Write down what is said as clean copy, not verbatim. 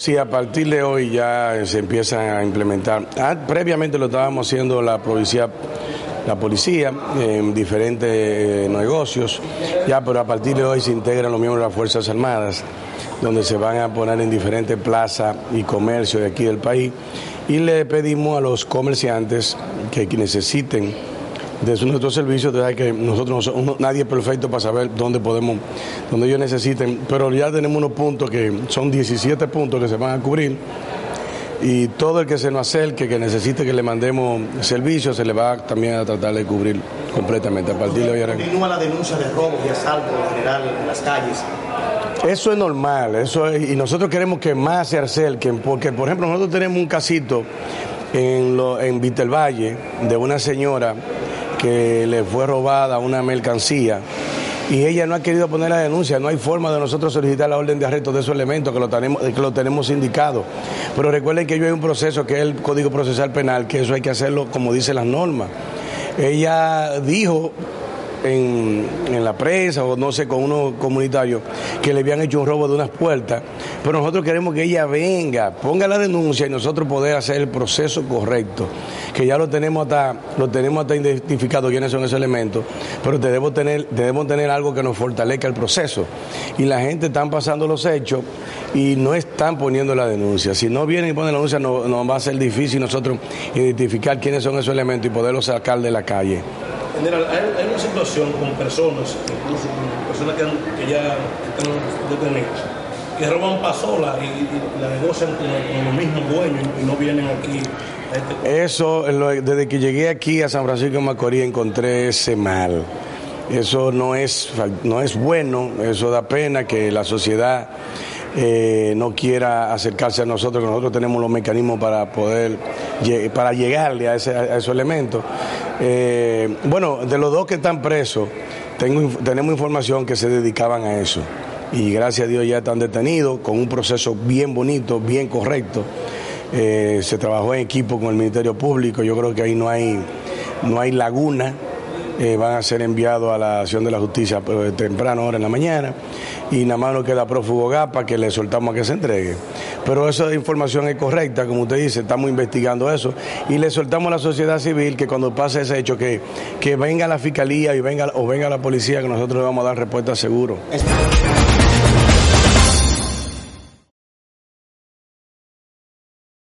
Sí, a partir de hoy ya se empieza a implementar. Previamente lo estábamos haciendo la policía en diferentes negocios, ya, pero a partir de hoy se integran los miembros de las Fuerzas Armadas, donde se van a poner en diferentes plazas y comercios de aquí del país. Y le pedimos a los comerciantes que necesiten de nuestros servicios, que nosotros nadie es perfecto para saber dónde ellos necesiten, pero ya tenemos unos puntos que son 17 puntos que se van a cubrir. Y todo el que se nos acerque, que necesite que le mandemos servicios, se le va también a tratar de cubrir completamente. A partir de hoy continúa la denuncia de robos y asaltos en general en las calles. Eso es normal, y nosotros queremos que más se acerquen, porque por ejemplo nosotros tenemos un casito en Vitelvalle de una señora que le fue robada una mercancía. Y ella no ha querido poner la denuncia, no hay forma de nosotros solicitar la orden de arresto de esos elementos que lo tenemos indicado. Pero recuerden que hay un proceso que es el Código Procesal Penal, que eso hay que hacerlo como dicen las normas. Ella dijo en la prensa o no sé, con unos comunitarios que le habían hecho un robo de unas puertas, pero nosotros queremos que ella venga, ponga la denuncia y nosotros poder hacer el proceso correcto, que ya lo tenemos hasta identificado quiénes son esos elementos, pero debemos tener algo que nos fortalezca el proceso. Y la gente están pasando los hechos y no están poniendo la denuncia. Si no vienen y ponen la denuncia, nos va a ser difícil nosotros identificar quiénes son esos elementos y poderlos sacar de la calle. General, hay una situación con personas, incluso con personas que ya están detenidas, que roban pasolas y la negocian con los mismos dueños y no vienen aquí. Eso, desde que llegué aquí a San Francisco de Macorís encontré ese mal. Eso no es bueno, eso da pena que la sociedad no quiera acercarse a nosotros, que nosotros tenemos los mecanismos para poder llegarle a esos elementos. Bueno, de los dos que están presos, tenemos información que se dedicaban a eso. Y gracias a Dios ya están detenidos con un proceso bien bonito, bien correcto. Se trabajó en equipo con el Ministerio Público, yo creo que ahí no hay laguna. Van a ser enviados a la acción de la justicia temprano, ahora en la mañana, y nada más nos queda prófugo Gapa, que le soltamos a que se entregue. Pero esa información es correcta, como usted dice, estamos investigando eso, y le soltamos a la sociedad civil que cuando pase ese hecho, que venga la fiscalía o venga la policía, que nosotros le vamos a dar respuesta seguro.